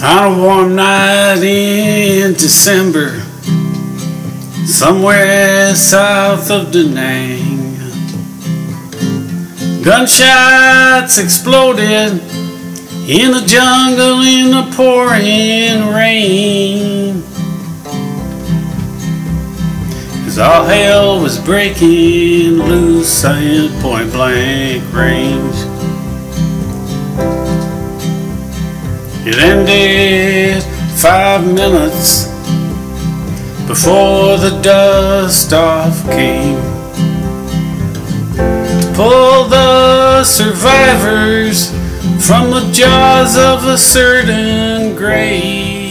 On a warm night in December, somewhere south of Da Nang, gunshots exploded in the jungle in the pouring rain, as all hell was breaking loose in point blank range. It ended 5 minutes before the dust off came to pull the survivors from the jaws of a certain grave.